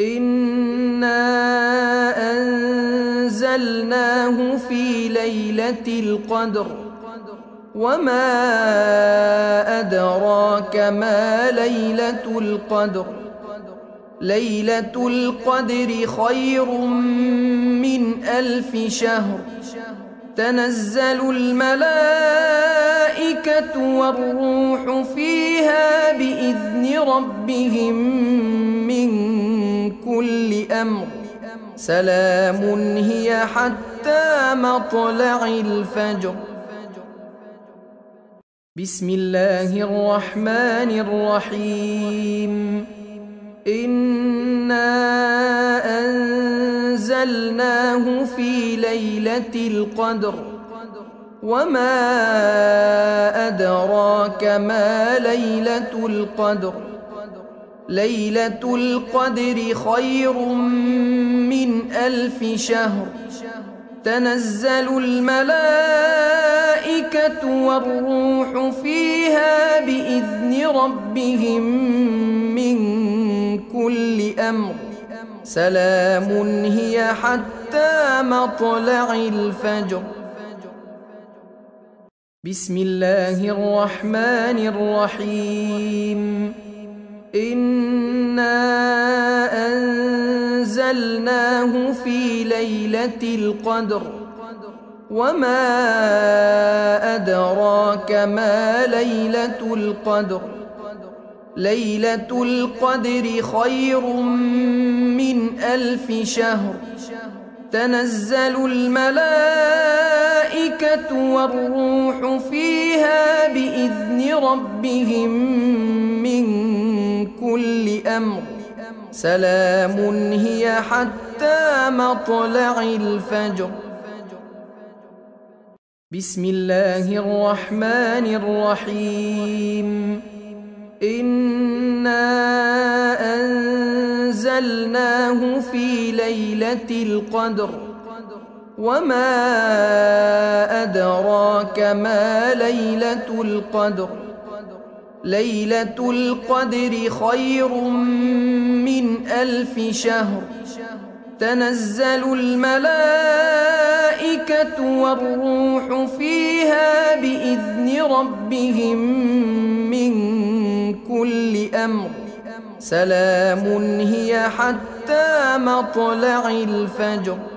إنا أنزلناه في ليلة القدر وما أدراك ما ليلة القدر. ليلة القدر خير من ألف شهر. تنزل الملائكة والروح فيها بإذن ربهم من كل أمر سلام هي حتى مطلع الفجر. بسم الله الرحمن الرحيم. إنا أنزلناه في ليلة القدر وما أدراك ما ليلة القدر. ليلة القدر خير من ألف شهر. تنزل الملائكة والروح فيها بإذن ربهم من كل أمر سلام هي حتى مطلع الفجر. بسم الله الرحمن الرحيم. إنا أنزلناه في ليلة القدر وما أدراك ما ليلة القدر. ليلة القدر خير من ألف شهر. تنزل الملائكة والروح فيها بإذن ربهم من كل أمر سلام هي حتى مطلع الفجر. بسم الله الرحمن الرحيم. إنا أنزلناه في ليلة القدر وما أدراك ما ليلة القدر. ليلة القدر خير من ألف شهر. تنزل الملائكة والروح فيها بإذن ربهم من كل أمر سلام هي حتى مطلع الفجر.